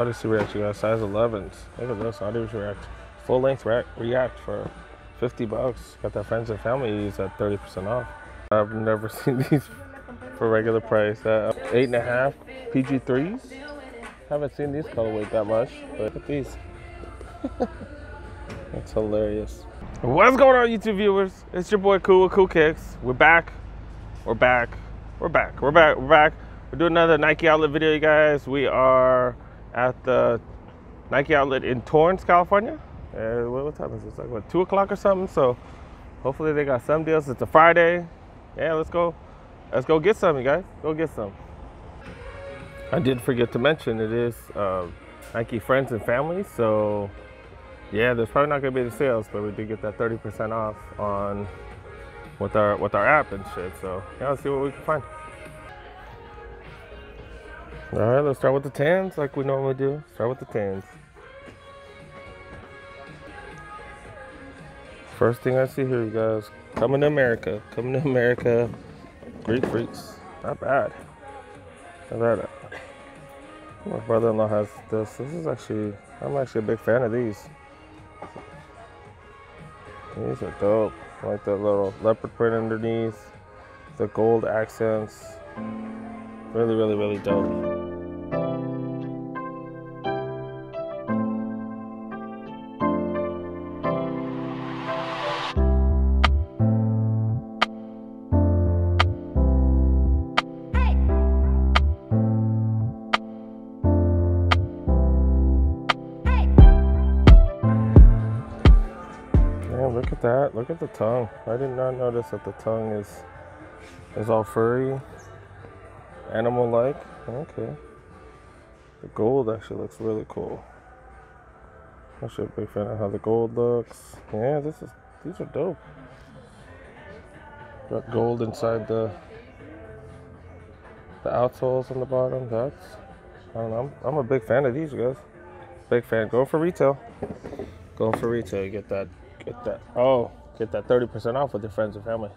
Odyssey React, you guys, size 11s. Look at this, Audios React. Full length React for $50. Got that friends and family use at 30% off. I've never seen these for regular price. 8.5 PG3s. Haven't seen these colorways that much, but look at these. That's hilarious. What's going on, YouTube viewers? It's your boy Cool with Cool Kicks. We're back. We're back. We're doing another Nike Outlet video, you guys. We are at the Nike Outlet in Torrance, California. And what time is it? It's like, what, 2 o'clock or something? So hopefully they got some deals. It's a Friday. Yeah, let's go. Let's go get some, you guys. Go get some. I did forget to mention it is Nike Friends and Family. So yeah, there's probably not going to be the sales, but we did get that 30% off on with our app and shit. So yeah, let's see what we can find. All right, let's start with the tans like we normally do. Start with the tans. First thing I see here, you guys, coming to America, Greek Freaks. Not bad. Not bad. My brother-in-law has this. This is actually, I'm actually a big fan of these. These are dope. I like that little leopard print underneath, the gold accents. Really, really, really dope. Look at that, look at the tongue. I did not notice that the tongue is all furry, animal-like. Okay. The gold actually looks really cool. I'm actually a big fan of how the gold looks. Yeah, these are dope. Got gold inside the outsoles on the bottom. That's, I don't know, I'm a big fan of these, guys. Big fan. Go for retail. Go for retail, you get that. Get that 30% off with your friends and family.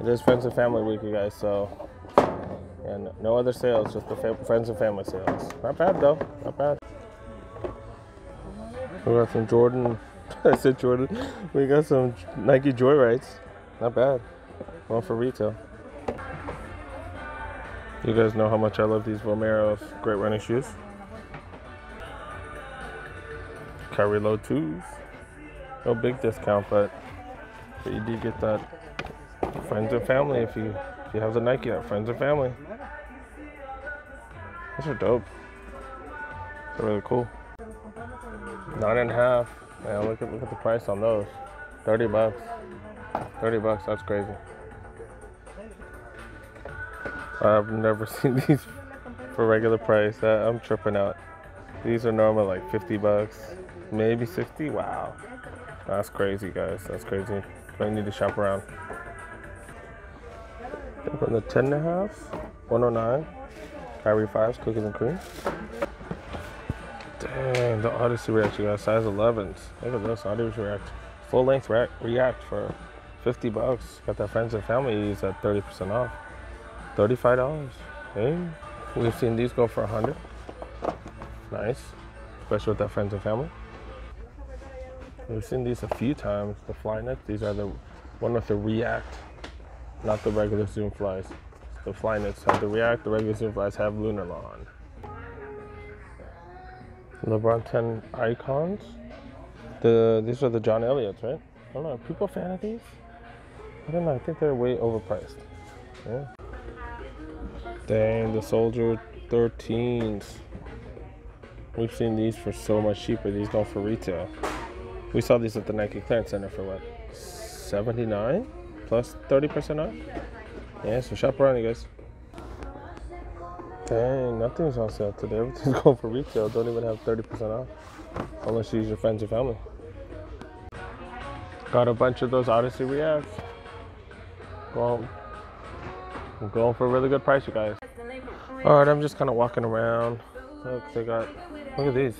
It is friends and family week, you guys, so, and no other sales, just the friends and family sales. Not bad though, not bad. We got some Jordan, I said Jordan, we got some Nike Joyrides. Not bad, one for retail. You guys know how much I love these Vomeros, great running shoes. Kyrie Low 2s. No big discount, but you do get that friends and family if you have the Nike app, friends and family. These are dope. They're really cool. 9.5. Man, look at the price on those. $30. $30. That's crazy. I've never seen these for regular price. I'm tripping out. These are normal like $50, maybe 60. Wow. That's crazy, guys. That's crazy. I need to shop around. On the 10.5, 109. Kyrie Fives, cookies and cream. Dang, the Odyssey React, you guys. Size 11s. Look at this, Audios React. Full length React for $50. Got that friends and family use at 30% off. $35. Hey, we've seen these go for 100. Nice, especially with that friends and family. We've seen these a few times, the Flyknit. These are the one with the React, not the regular Zoom Flies. The Flyknits have the React, the regular Zoom Flies have Lunar Lawn. Lebron 10 Icons. These are the John Elliotts, right? I don't know, are people a fan of these? I don't know, I think they're way overpriced. Yeah. Dang, the Soldier 13s. We've seen these for so much cheaper. These go for retail. We saw these at the Nike Clearance Center for what, 79 plus 30% off? Yeah, so shop around, you guys. Dang, nothing's on sale today. Everything's going for retail. Don't even have 30% off unless you use your friends or family. Got a bunch of those Odyssey Reacts. I'm going for a really good price, you guys. All right, I'm just kind of walking around. Look, look at these.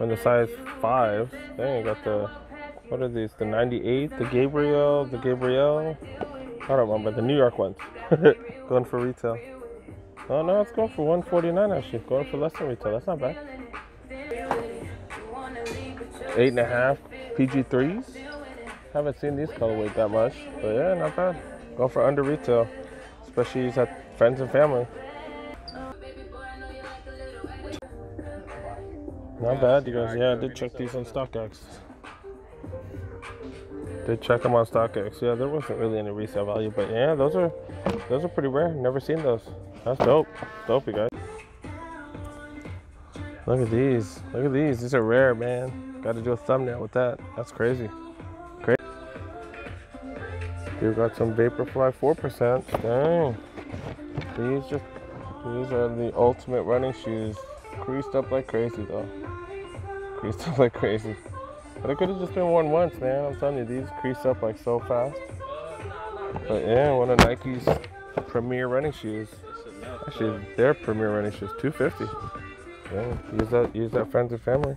On the size 5, dang, you got the, what are these? The 98, the Gabriel. I don't remember, the New York ones. Going for retail. Oh no, it's going for 149 actually. Going for less than retail. That's not bad. 8.5 PG3s. Haven't seen these colorways that much, but yeah, not bad. Go for under retail, especially if you have friends and family. Not bad, you guys. Yeah, I did check these on StockX. Did check them on StockX. Yeah, there wasn't really any resale value, but yeah, those are pretty rare. Never seen those. That's dope. Dope, you guys. Look at these. Look at these. These are rare, man. Got to do a thumbnail with that. That's crazy. Great. Here we got some Vaporfly 4%. Dang. These are the ultimate running shoes. Creased up like crazy though. Creased up like crazy. But it could have just been worn once, man. I'm telling you, these crease up like so fast. But yeah, one of Nike's premier running shoes. Actually, their premier running shoes, $250. Yeah, use that friends and family.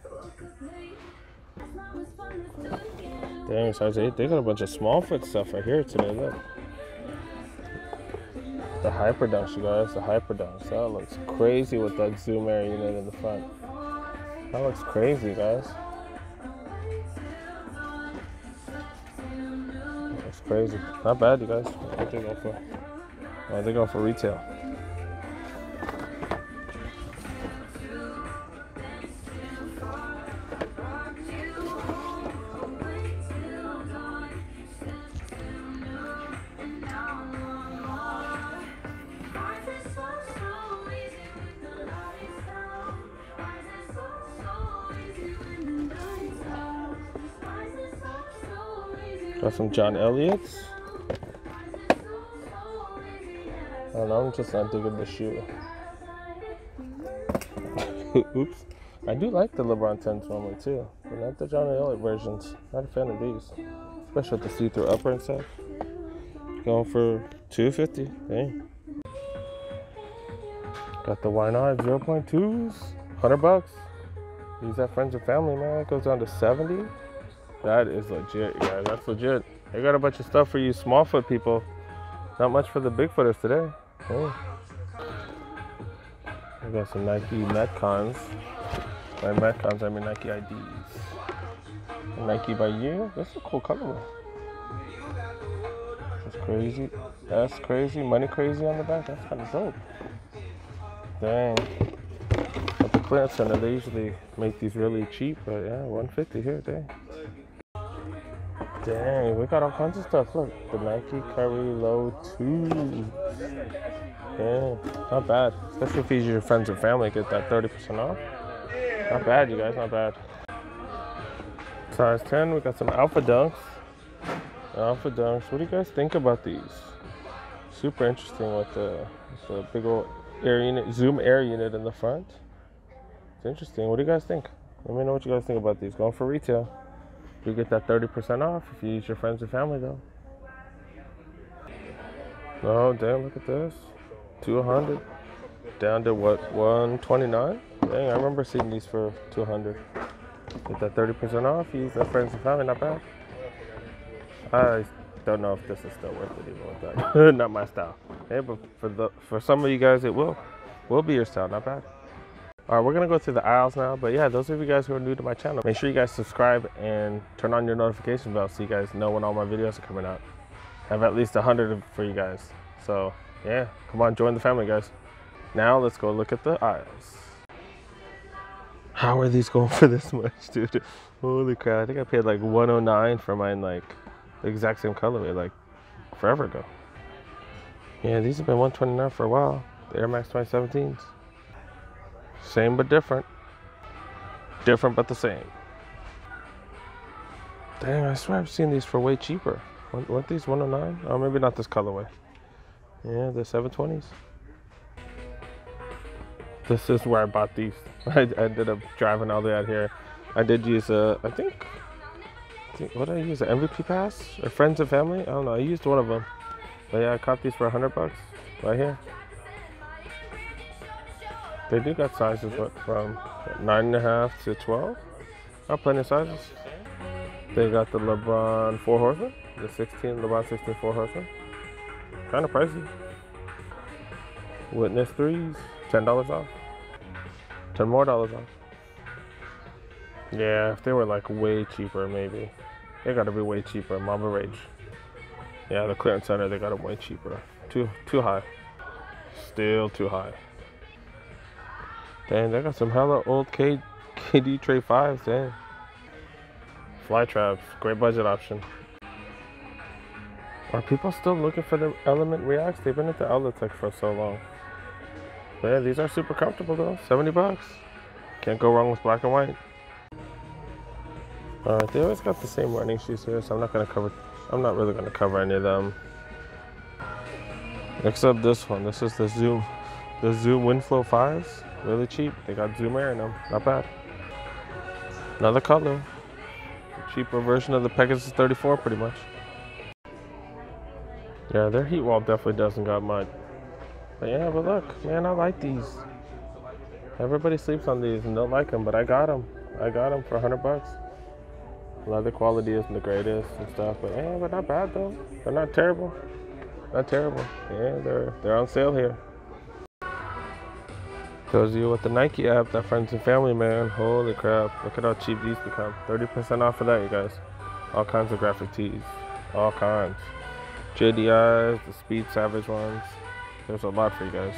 Dang, size 8. They got a bunch of small foot stuff right here today. Look. The Hyperdunks, you guys. The Hyperdunks. That looks crazy with that Zoom Air unit in the front. That looks crazy, guys. That's crazy. Not bad, you guys. What did they go for? Oh, they go for retail. Got some John Elliott's. I don't know, I'm just not digging the shoe. Oops. I do like the Lebron 10s normally too, but not the John Elliott versions. Not a fan of these. Especially with the see-through upper and stuff. Going for $250. Dang. Got the Why Not 0.2s. $100. Use that friends and family, man. It goes down to 70. That is legit, you guys. That's legit. They got a bunch of stuff for you small foot people. Not much for the big footers today. Oh. I got some Nike Metcons. By Metcons, I mean Nike IDs. And Nike by you. That's a cool colorway. That's crazy. That's crazy. Money crazy on the back. That's kind of dope. Dang. At the clearance center, they usually make these really cheap, but yeah, $150 here. Dang. Dang, we got all kinds of stuff. Look, the Nike Kyrie Low 2. Yeah, not bad. Especially if you use your friends and family, get that 30% off. Not bad, you guys, not bad. Size 10, we got some Alpha Dunks. Alpha Dunks, what do you guys think about these? Super interesting with the big old air unit, Zoom Air unit in the front. It's interesting. What do you guys think? Let me know what you guys think about these. Going for retail. You get that 30% off if you use your friends and family though. Oh damn, look at this. $200. Down to what, $129? Dang, I remember seeing these for $200. Get that 30% off, use that friends and family, not bad. I don't know if this is still worth it even with that. Not my style. Hey, but for some of you guys it will be your style, not bad. Alright, we're gonna go through the aisles now, but yeah, those of you guys who are new to my channel, make sure you guys subscribe and turn on your notification bell so you guys know when all my videos are coming out. I have at least 100 for you guys. So yeah, come on, join the family, guys. Now let's go look at the aisles. How are these going for this much, dude? Holy crap, I think I paid like $109 for mine, like the exact same colorway, like forever ago. Yeah, these have been $129 for a while, the Air Max 2017s. Same but different. Different but the same. Dang, I swear I've seen these for way cheaper. Weren't these $109? Oh, maybe not this colorway. Yeah, the 720s. This is where I bought these. I ended up driving all the way out here. I did use a, I think what did I use? An MVP pass? Or friends and family? I don't know. I used one of them. But yeah, I caught these for $100 right here. They do got sizes from 9.5 to 12. Got plenty of sizes. They got the Lebron 4 Horseman, the Lebron 16 4 Horseman. Kind of pricey. Witness Threes, $10 off. $10 more off. Yeah, if they were like way cheaper, maybe. They gotta be way cheaper, Mamba Rage. Yeah, the clearance center, they got them way cheaper. Too high. Still too high. Dang, they got some hella old KD Trey 5s, dang. Flytraps, great budget option. Are people still looking for the Element Reacts? They've been at the outlet tech for so long. But yeah, these are super comfortable though, 70 bucks. Can't go wrong with black and white. Alright, they always got the same running shoes here, so I'm not really gonna cover any of them. Except this one, this is the Zoom Winflow 5s. Really cheap, they got Zoom Air in them, not bad. Another color, a cheaper version of the Pegasus 34 pretty much. Yeah, their heat wall definitely doesn't got much. But yeah, but look, man, I like these. Everybody sleeps on these and don't like them, but I got them. I got them for 100 bucks. Leather quality isn't the greatest and stuff, but yeah, but not bad though. They're not terrible. Not terrible. Yeah, they're on sale here. Tells you with the Nike app, that friends and family, man. Holy crap. Look at how cheap these become. 30% off of that, you guys. All kinds of graphic tees. All kinds. JDIs, the Speed Savage ones. There's a lot for you guys.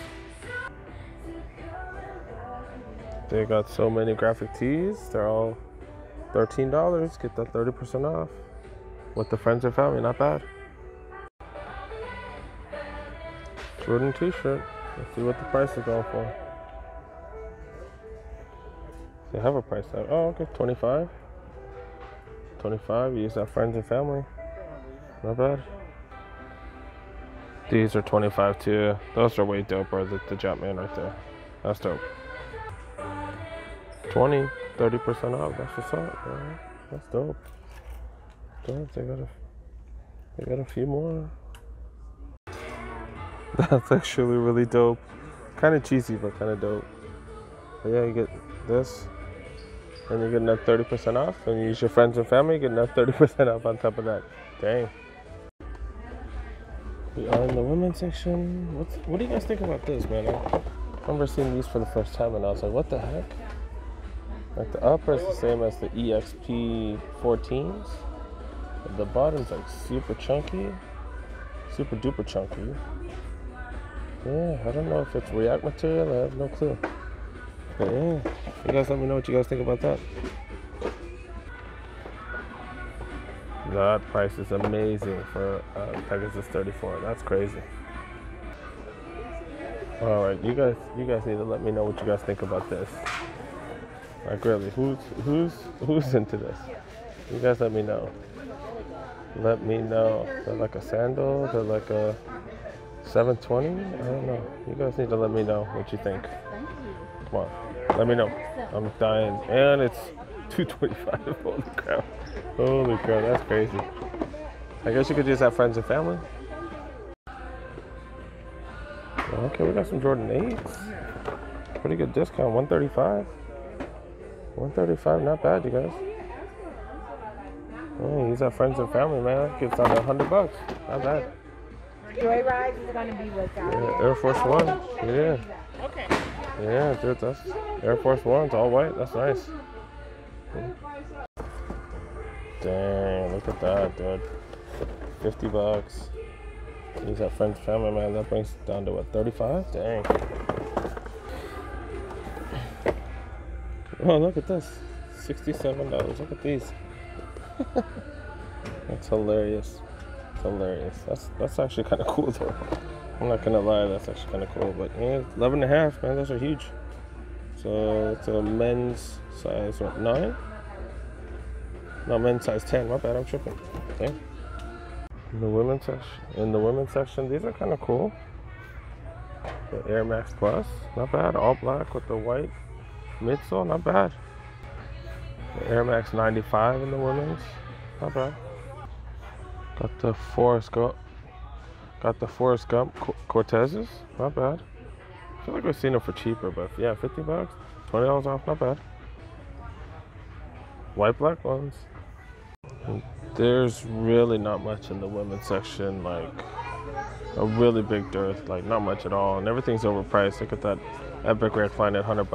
They got so many graphic tees. They're all $13. Get that 30% off with the friends and family. Not bad. Jordan t-shirt. Let's see what the price is going for. They have a price tag. Oh, okay, 25. 25. Use that friends and family. Not bad. These are 25 too. Those are way doper, the Jumpman right there. That's dope. 20, 30% off, that's what's up, man. That's dope. Dope, they got a few more. That's actually really dope. Kinda cheesy, but kinda dope. But yeah, you get this, and you get another 30% off, and you use your friends and family, you get another 30% off on top of that. Dang. We are in the women's section. What do you guys think about this, man? I remember seeing these for the first time and I was like, what the heck? Like the upper is the same as the EXP 14s. But the bottom's like super chunky. Super duper chunky. Yeah, I don't know if it's React material. I have no clue. But yeah, you guys let me know what you guys think about that. That price is amazing for Pegasus 34. That's crazy. All right, you guys need to let me know what you guys think about this. Like really, who's into this? You guys let me know. Let me know. They're like a sandal. They're like a 720. I don't know. You guys need to let me know what you think. Come on, let me know. I'm dying, and it's 225. Holy crap. Holy crap, that's crazy. I guess you could just have friends and family. Okay, we got some Jordan 8s. Pretty good discount, 135. 135, not bad, you guys. Oh, he's at friends and family, man. That gets under 100 bucks. Not bad. Joyride is going to be what's out. Yeah, Air Force One. Yeah. Okay. Yeah, dude, that's Air Force One's all white. That's nice. Dang, look at that, dude. 50 bucks. These are friends, family, man. That brings it down to what, 35? Dang. Oh, look at this. $67. Look at these. That's hilarious. It's hilarious. That's actually kind of cool, though. I'm not gonna lie, that's actually kind of cool. But yeah, 11.5, man. Those are huge. So it's a men's size, what, 9? No, men's size 10. My bad, I'm tripping. Okay. In the women's section, these are kind of cool. The Air Max Plus, not bad. All black with the white midsole, not bad. The Air Max 95 in the women's, not bad. Got the Forrest Gump Cortezes, not bad. I feel like we've seen them for cheaper, but yeah, 50 bucks, $20 off, not bad. White black ones. There's really not much in the women's section. Like, a really big dearth, like not much at all, and everything's overpriced. Look at that epic red find at $100.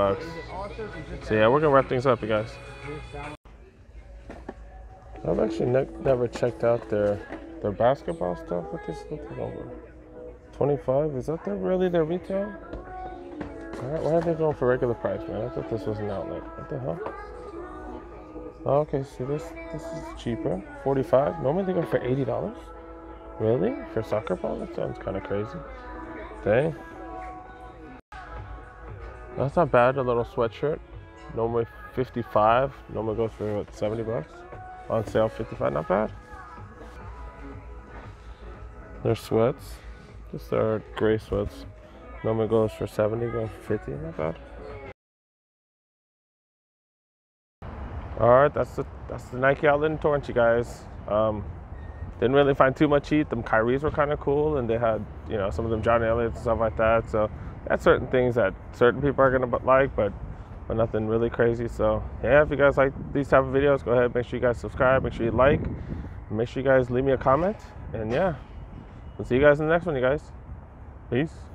So yeah, we're gonna wrap things up, you guys. I've actually never checked out their basketball stuff. What is looking over? 25? Is that really their retail? Why are they going for regular price, man? I thought this was an outlet. What the hell? Oh, okay, so this is cheaper. 45. Normally they go for $80. Really? For soccer ball? That sounds kind of crazy. Dang. That's not bad. A little sweatshirt. Normally 55. Normally goes for what, 70 bucks. On sale 55. Not bad. Their sweats. Just their gray sweats. Normally goes for 70. Goes for 50. Not bad. All right, that's the Nike Outlet in Torrance, you guys. Didn't really find too much heat. Them Kyries were kind of cool, and they had, you know, some of them John Elliott and stuff like that. So that's certain things that certain people are gonna like, but nothing really crazy. So yeah, if you guys like these type of videos, go ahead, make sure you guys subscribe, make sure you like, make sure you guys leave me a comment, and yeah, we'll see you guys in the next one, you guys. Peace.